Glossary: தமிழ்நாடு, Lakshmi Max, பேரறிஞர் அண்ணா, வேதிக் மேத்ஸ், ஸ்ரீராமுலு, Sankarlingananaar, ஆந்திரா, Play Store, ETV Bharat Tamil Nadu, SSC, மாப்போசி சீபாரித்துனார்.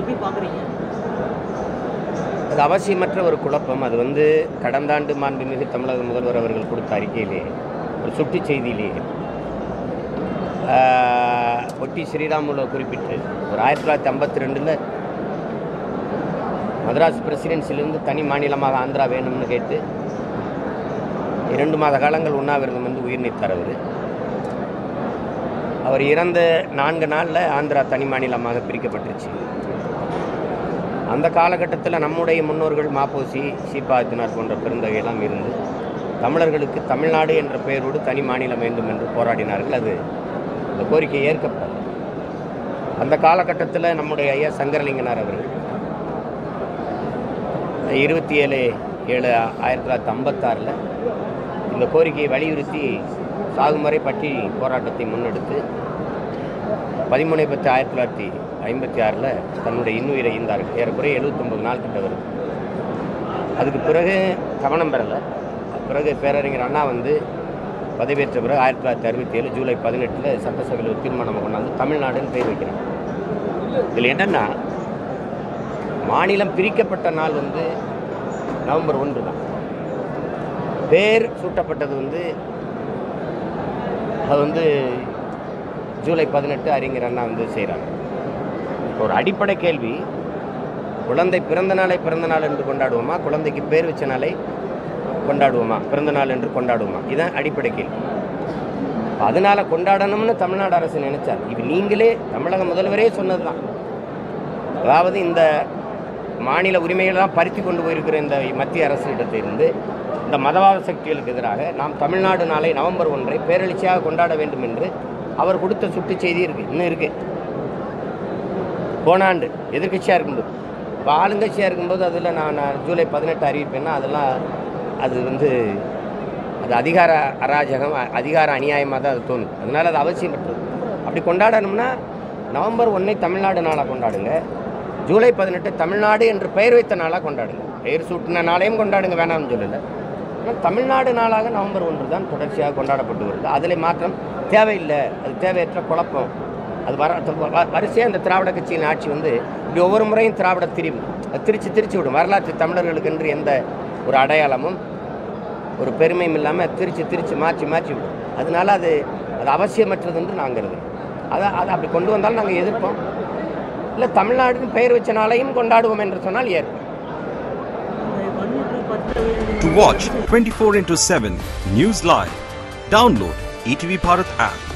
எப்படி பார்க்குறீங்க? அது அவசியமற்ற ஒரு குழப்பம். அது வந்து கடந்த ஆண்டு மாண்புமிகு தமிழக முதல்வர் அவர்கள் கொடுத்த அறிக்கையிலே ஒரு சுட்டி செய்தியிலே ஒட்டி ஸ்ரீராமுலு குறிப்பிட்டு ஒரு 1952 மதராஸ் பிரசிடென்சிலிருந்து தனி மாநிலமாக ஆந்திரா வேணும்னு கேட்டு 2 மாத காலங்கள் உண்ணாவிரதம் வந்து உயிர் நீத்தார். அவர் இறந்த 4 நாளில் ஆந்திரா தனி மாநிலமாக பிரிக்கப்பட்டுருச்சு. அந்த காலகட்டத்தில் நம்முடைய முன்னோர்கள் மாப்போசி சீபாரித்துனார் போன்ற பெருந்தகையெல்லாம் இருந்து தமிழர்களுக்கு தமிழ்நாடு என்ற பெயரோடு தனி மாநிலம் வேண்டும் என்று போராடினார்கள். அது அந்த கோரிக்கை ஏற்கப்பட்டது. அந்த காலகட்டத்தில் நம்முடைய ஐயா சங்கரலிங்கனார் அவர்கள் 27/7/1956 இந்த கோரிக்கையை வலியுறுத்தி சாகுமறை பற்றி போராட்டத்தை முன்னெடுத்து 13/10/1956 தன்னுடைய இன்னுயிரை ஈந்தார்கள். ஏறக்குறைய 79 நாள் கிட்ட வருது. அதுக்கு பிறகு கவனம் பெறலை. பிறகு பேரறிஞர் அண்ணா வந்து பதவியேற்ற பிறகு 1967 ஜூலை 18 சட்டசபையில் ஒரு தீர்மானம் கொண்டாந்து தமிழ்நாடுன்னு பெயர் வைக்கிறாங்க. இதில் என்னென்னா மாநிலம் பிரிக்கப்பட்ட நாள் வந்து நவம்பர் 1 தான். பேர் சூட்டப்பட்டது வந்து அது வந்து ஜூலை 18 அறிஞர் அண்ணா வந்து செய்கிறாங்க. ஒரு அடிப்படை கேள்வி, குழந்தை பிறந்த நாள் என்று கொண்டாடுவோமா, குழந்தைக்கு பேர் வச்ச நாளை கொண்டாடுவோமா, பிறந்த நாள் என்று கொண்டாடுவோமா, இதுதான் அடிப்படை கேள்வி. அதனால் கொண்டாடணும்னு தமிழ்நாடு அரசு நினைச்சார். இப்போ நீங்களே தமிழக முதல்வரே சொன்னது தான். அதாவது இந்த மாநில உரிமைகள்லாம் பறித்து கொண்டு போயிருக்கிற இந்த மத்திய அரசு இடத்திலிருந்து இந்த மதவாத சக்திகளுக்கு எதிராக நாம் தமிழ்நாடு நாளை நவம்பர் 1 பேரெழுச்சியாக கொண்டாட வேண்டும் என்று அவர் கொடுத்த சுட்டு செய்தி இருக்குது. இன்னும் இருக்குது. போன ஆண்டு எதிர்கட்சியாக இருக்கும்போது, இப்போ ஆளுங்கட்சியாக இருக்கும்போது அதில் நான் ஜூலை 18 அறிவிப்பேன்னா அதெல்லாம் அது வந்து அது அதிகார அராஜகம், அதிகார அநியாயமாக தான் அது தோணுது. அதனால் அது அவசியமற்றது. அப்படி கொண்டாடணும்னா நவம்பர் 1 தமிழ்நாடு நாளாக கொண்டாடுங்க, ஜூலை 18 தமிழ்நாடு என்று பெயர் வைத்த நாளாக கொண்டாடுங்க. பெயர் சூட்டின நாளையும் கொண்டாடுங்க, வேணாம்னு சொல்லலை. ஆனால் தமிழ்நாடு நாளாக நவம்பர் 1 தான் தொடர்ச்சியாக கொண்டாடப்பட்டு வருது. அதில் மாற்றம் தேவையில்லை. அது தேவையற்ற குழப்பம். அது வரிசையாக அந்த திராவிட கட்சியின் ஆட்சி வந்து இப்படி ஒவ்வொரு முறையும் திராவிட திரிவு திரிச்சு விடும். வரலாற்று தமிழர்களுக்கு என்று எந்த ஒரு அடையாளமும் ஒரு பெருமையும் இல்லாமல் திரிச்சு மாற்றி விடும். அதனால் அது அவசியமற்றது என்று நாங்கள் அதை அப்படி கொண்டு வந்தாலும் நாங்கள் எதிர்ப்போம். இல்லை தமிழ்நாடு பெயர் வச்ச நாளையும் கொண்டாடுவோம் என்று சொன்னால் ஏற்படும். To watch 24/7 news live, download ETV Bharat app.